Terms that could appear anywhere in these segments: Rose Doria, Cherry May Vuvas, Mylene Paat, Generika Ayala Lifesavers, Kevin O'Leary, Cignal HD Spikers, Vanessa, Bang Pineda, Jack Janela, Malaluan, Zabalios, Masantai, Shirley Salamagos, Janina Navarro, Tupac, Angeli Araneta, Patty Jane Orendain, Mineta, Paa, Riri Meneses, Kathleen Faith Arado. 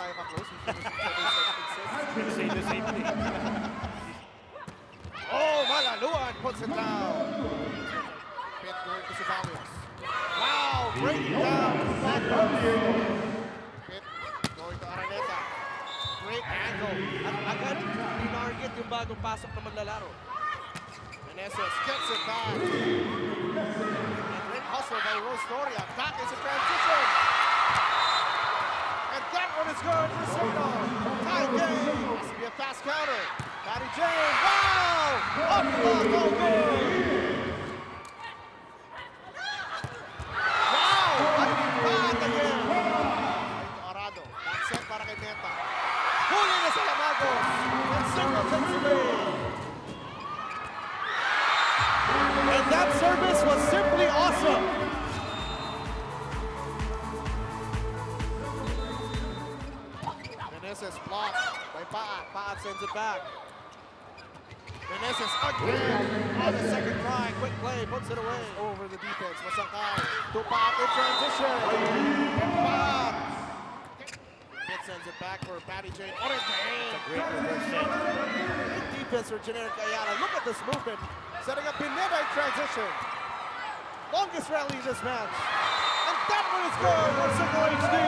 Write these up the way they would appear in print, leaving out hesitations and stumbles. tayo ka-close. Oh, Malaluan puts it down. Pit going to Zabalios. Wow, break it down. Pit going to Araneta. Great angle. At agad, pinarget yung bagong pasok na maglalaro. Vanessa gets it back. And great hustle by Rose Doria. That is a transition. And that one is good for Cignal. Tight game. Has to be a fast counter. Patty Jane. Wow! Up the goal. Wow! Patty Paat again. Arado. That's set para kay Neta. Huli na Salamagos. And Cignal takes it away. And that service was simply awesome. Vanessa's blocked by Paa. Paa sends it back. Vanessa's again on the second try. Quick play, puts it away. Over the defense, Masantai. Tupac in transition. Paa sends it back for Patty Jane Orendain. Great reversal. Good defense for Generika Ayala. Look at this movement. Setting up in mid-air transition. Longest rally this match. And that one is good for Cignal HD.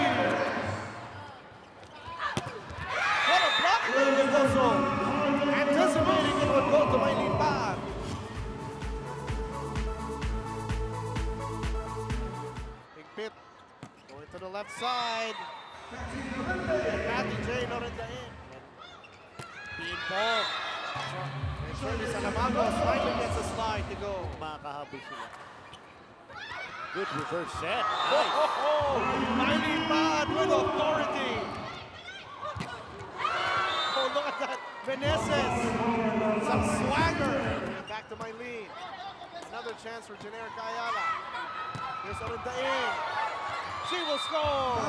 What a block made in the zone. Anticipating it would go to Mylene Paat. Big pit going to the left side. And Patty Jane Orendain. Being involved. And Shirley Salamagos finally gets a slide to go. Makahabol sila. Good reverse set. Nice. Oh, Mylene Paat with authority. Oh, look at that. Vanessa's. Some swagger. And back to Mylene. Another chance for Generika Ayala. Here's Orendain. She will score.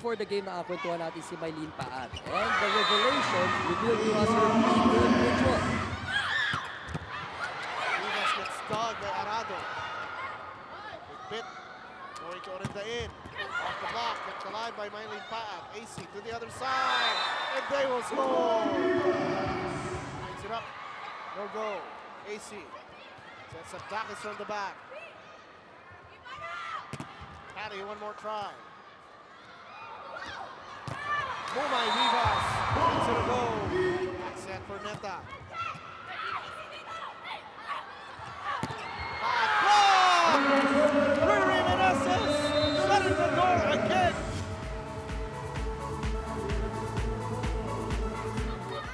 Before the game, nakakwentuhan natin si Mylene Paat. And the revelation revealed to us her really good ritual. Vuvas gets dogged by Arado. Big bit. Going to Orendain. Off the block. Kept alive by Mylene Paat. AC to the other side. And they will score. Brings it up. No goal. AC. Sets up Davis from the back. Patty, one more try. May Vuvas points to the goal. Back set for Neta. Block! Riri Meneses shutting the door again.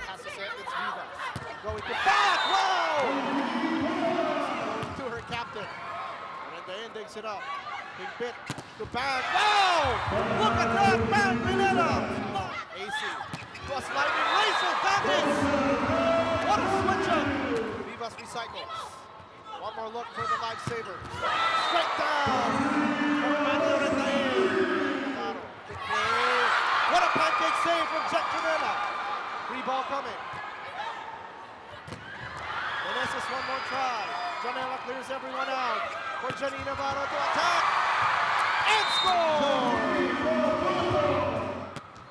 Pass it, it's Vuvas. Going to back, wow! To her captain. And at the end, digs it up. Big bit to back. Wow! Look at that, back Mineta! AC plus lightning racer, that is! What a switch-up! Vuvas recycles. One more look for the lifesaver. Straight down! What a pancake save from Jack Janela. Free ball coming. Vanessa's one more try. Janela clears everyone out. For Janina Navarro to attack. And score!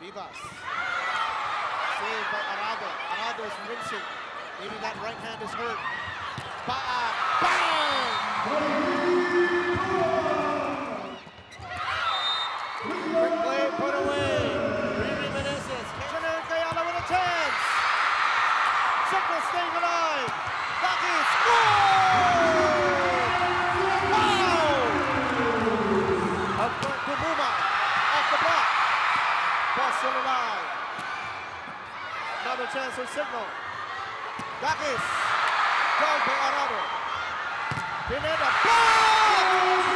Vuvas. Saved by Arado. Arado's rinsing. Maybe that right hand is hurt. Paa. Bang! Quick play put away. Riri Meneses. Generika Ayala with a chance. Cignal staying alive. That is good! Wow! Up front to Muma. Off the block. Ball still alive. Another chance for Cignal. That is called by Arado. Pineda. Ball!